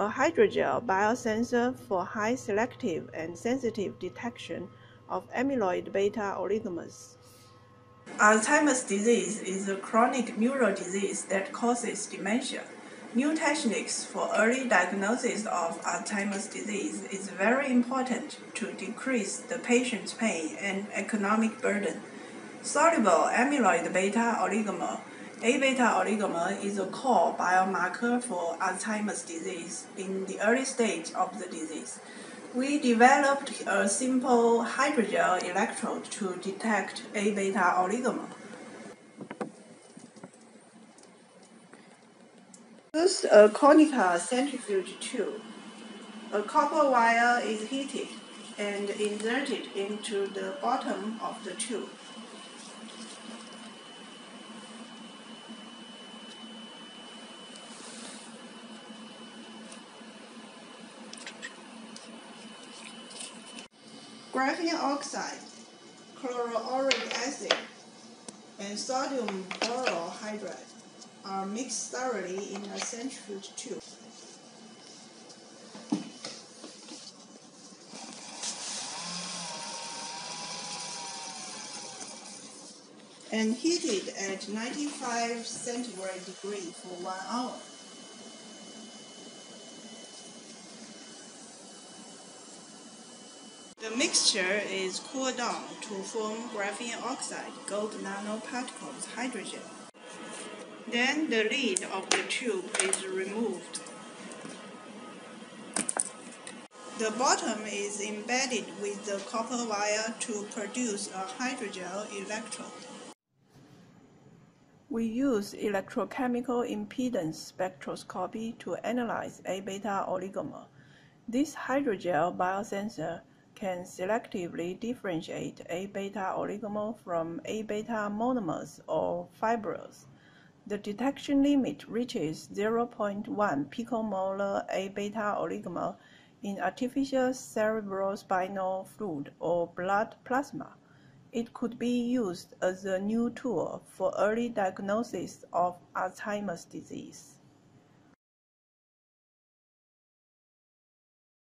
a hydrogel biosensor for high selective and sensitive detection of amyloid beta oligomers. Alzheimer's disease is a chronic neural disease that causes dementia. New techniques for early diagnosis of Alzheimer's disease is very important to decrease the patient's pain and economic burden. Soluble amyloid beta oligomer, A-beta oligomer, is a core biomarker for Alzheimer's disease in the early stage of the disease. We developed a simple hydrogel electrode to detect A-beta oligomer. Use a conical centrifuge tube. A copper wire is heated and inserted into the bottom of the tube. Graphene oxide, chloroauric acid, and sodium borohydride are mixed thoroughly in a centrifuge tube. And heated at 95 centigrade degree for 1 hour. The mixture is cooled down to form graphene oxide, gold nanoparticles, hydrogel. Then the lid of the tube is removed. The bottom is embedded with the copper wire to produce a hydrogel electrode. We use electrochemical impedance spectroscopy to analyze A-beta oligomer. This hydrogel biosensor can selectively differentiate A-beta oligomer from A-beta monomers or fibrils. The detection limit reaches 0.1 picomolar A-beta oligomer in artificial cerebrospinal fluid or blood plasma. It could be used as a new tool for early diagnosis of Alzheimer's disease.